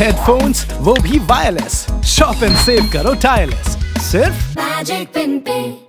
Headphones वो भी wireless. Shop and save करो टायरलेस सिर्फ मैजिक पिन पे।